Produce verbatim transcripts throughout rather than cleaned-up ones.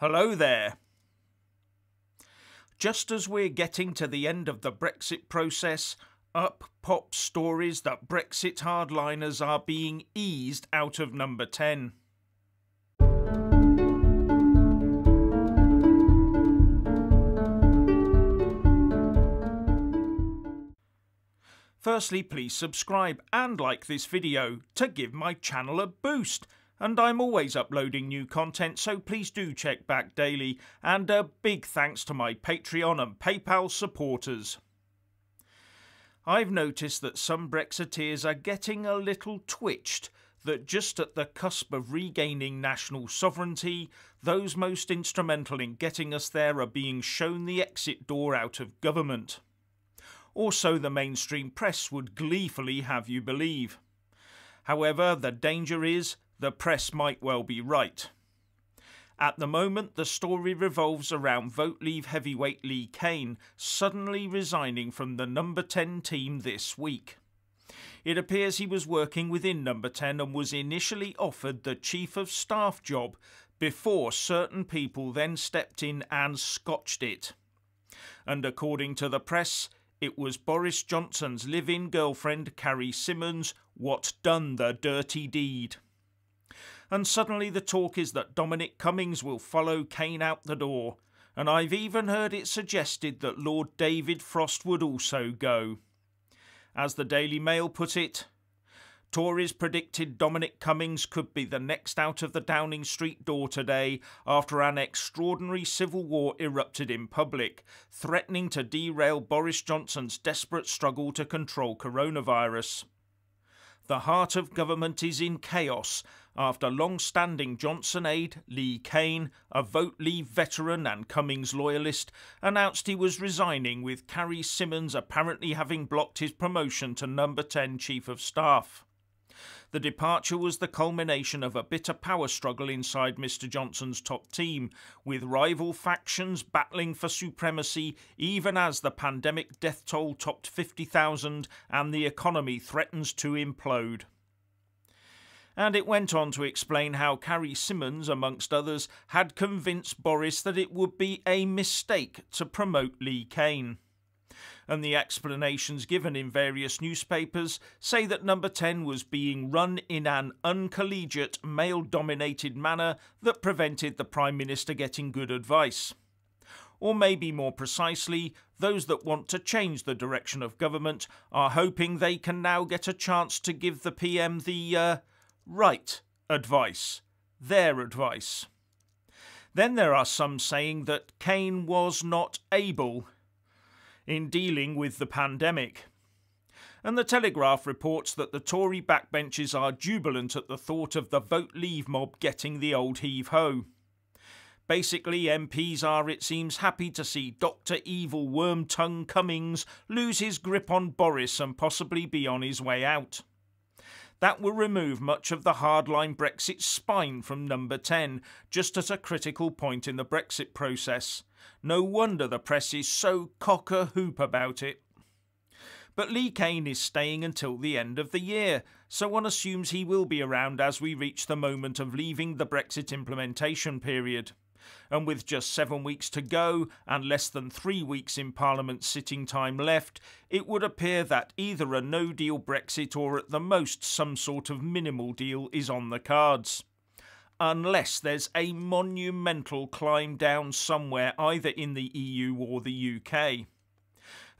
Hello there. Just as we're getting to the end of the Brexit process, up pop stories that Brexit hardliners are being eased out of Number Ten. Firstly, please subscribe and like this video to give my channel a boost. And I'm always uploading new content, so please do check back daily, and a big thanks to my Patreon and PayPal supporters. I've noticed that some Brexiteers are getting a little twitched that just at the cusp of regaining national sovereignty, those most instrumental in getting us there are being shown the exit door out of government. Also, the mainstream press would gleefully have you believe. However, the danger is the press might well be right. At the moment, the story revolves around Vote Leave heavyweight Lee Cain suddenly resigning from the Number Ten team this week. It appears he was working within Number Ten and was initially offered the Chief of Staff job before certain people then stepped in and scotched it. And according to the press, it was Boris Johnson's live-in girlfriend Carrie Symonds what done the dirty deed. And suddenly the talk is that Dominic Cummings will follow Cain out the door, and I've even heard it suggested that Lord David Frost would also go. As the Daily Mail put it, Tories predicted Dominic Cummings could be the next out of the Downing Street door today after an extraordinary civil war erupted in public, threatening to derail Boris Johnson's desperate struggle to control coronavirus. The heart of government is in chaos after long-standing Johnson aide Lee Cain, a Vote Leave veteran and Cummings loyalist, announced he was resigning, with Carrie Symonds apparently having blocked his promotion to Number Ten Chief of Staff. The departure was the culmination of a bitter power struggle inside Mister Johnson's top team, with rival factions battling for supremacy even as the pandemic death toll topped fifty thousand and the economy threatens to implode. And it went on to explain how Carrie Symonds, amongst others, had convinced Boris that it would be a mistake to promote Lee Cain. And the explanations given in various newspapers say that Number Ten was being run in an uncollegiate, male-dominated manner that prevented the Prime Minister getting good advice. Or maybe more precisely, those that want to change the direction of government are hoping they can now get a chance to give the P M the uh, right advice, their advice. Then there are some saying that Cain was not able in dealing with the pandemic. And the Telegraph reports that the Tory backbenchers are jubilant at the thought of the Vote Leave mob getting the old heave-ho. Basically, M Ps are, it seems, happy to see Doctor Evil Wormtongue Cummings lose his grip on Boris and possibly be on his way out. That will remove much of the hardline Brexit spine from Number Ten, just at a critical point in the Brexit process. No wonder the press is so cock-a-hoop about it. But Lee Cain is staying until the end of the year, so one assumes he will be around as we reach the moment of leaving the Brexit implementation period. And with just seven weeks to go and less than three weeks in Parliament's sitting time left, it would appear that either a no-deal Brexit or at the most some sort of minimal deal is on the cards. Unless there's a monumental climb down somewhere either in the E U or the U K.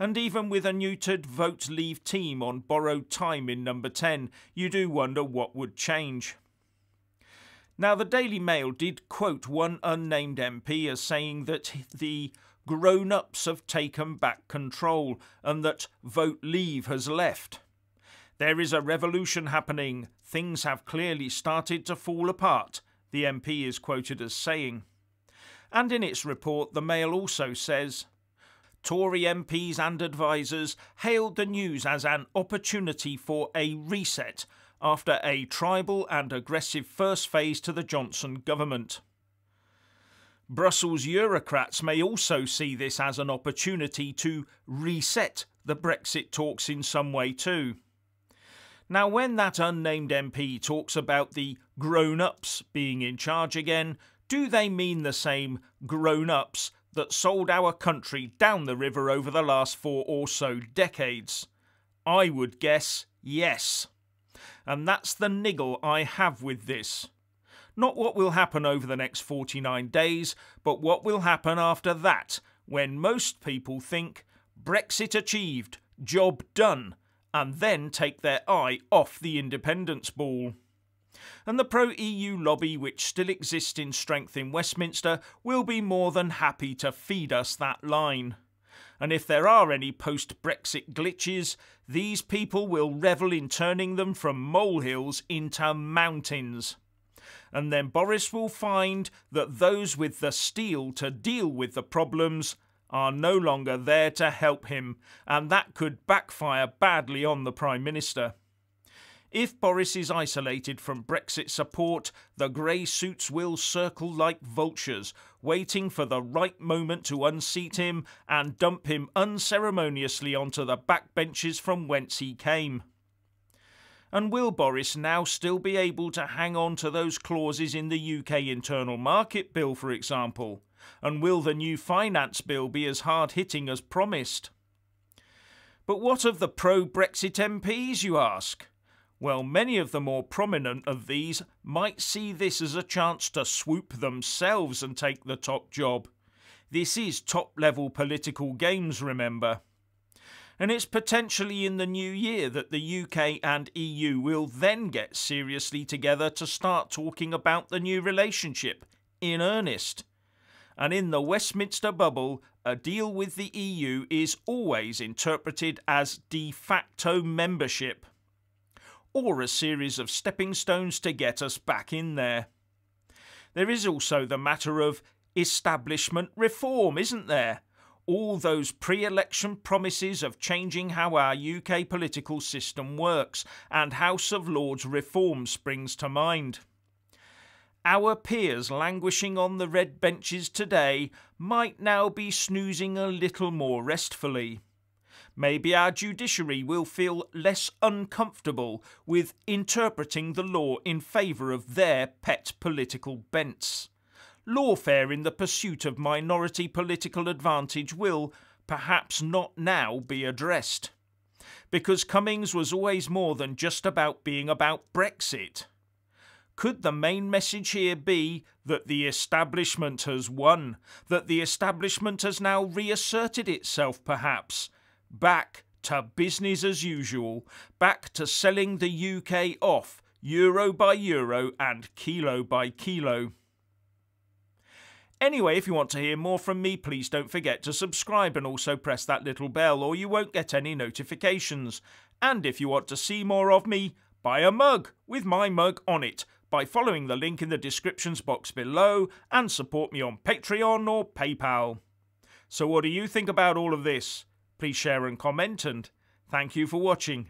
And even with a neutered Vote Leave team on borrowed time in Number Ten, you do wonder what would change. Now, the Daily Mail did quote one unnamed M P as saying that the grown-ups have taken back control and that Vote Leave has left. There is a revolution happening. Things have clearly started to fall apart, the M P is quoted as saying. And in its report, the Mail also says, Tory M Ps and advisers hailed the news as an opportunity for a reset after a tribal and aggressive first phase to the Johnson government. Brussels bureaucrats may also see this as an opportunity to reset the Brexit talks in some way too. Now, when that unnamed M P talks about the grown-ups being in charge again, do they mean the same grown-ups that sold our country down the river over the last four or so decades? I would guess yes. And that's the niggle I have with this. Not what will happen over the next forty-nine days, but what will happen after that, when most people think Brexit achieved, job done, and then take their eye off the independence ball. And the pro-E U lobby, which still exists in strength in Westminster, will be more than happy to feed us that line. And if there are any post-Brexit glitches, these people will revel in turning them from molehills into mountains. And then Boris will find that those with the steel to deal with the problems are no longer there to help him, and that could backfire badly on the Prime Minister. If Boris is isolated from Brexit support, the grey suits will circle like vultures, waiting for the right moment to unseat him and dump him unceremoniously onto the backbenches from whence he came. And will Boris now still be able to hang on to those clauses in the U K Internal Market Bill, for example? And will the new finance bill be as hard-hitting as promised? But what of the pro-Brexit M Ps, you ask? Well, many of the more prominent of these might see this as a chance to swoop themselves and take the top job. This is top-level political games, remember. And it's potentially in the new year that the U K and E U will then get seriously together to start talking about the new relationship, in earnest. And in the Westminster bubble, a deal with the E U is always interpreted as de facto membership, or a series of stepping stones to get us back in there. There is also the matter of establishment reform, isn't there? All those pre-election promises of changing how our U K political system works, and House of Lords reform springs to mind. Our peers languishing on the red benches today might now be snoozing a little more restfully. Maybe our judiciary will feel less uncomfortable with interpreting the law in favour of their pet political bents. Lawfare in the pursuit of minority political advantage will, perhaps not now, be addressed. Because Cummings was always more than just about being about Brexit. Could the main message here be that the establishment has won? That the establishment has now reasserted itself, perhaps? Back to business as usual. Back to selling the U K off, euro by euro and kilo by kilo. Anyway, if you want to hear more from me, please don't forget to subscribe and also press that little bell or you won't get any notifications. And if you want to see more of me, buy a mug with my mug on it by following the link in the descriptions box below and support me on Patreon or PayPal. So what do you think about all of this? Please share and comment, and thank you for watching.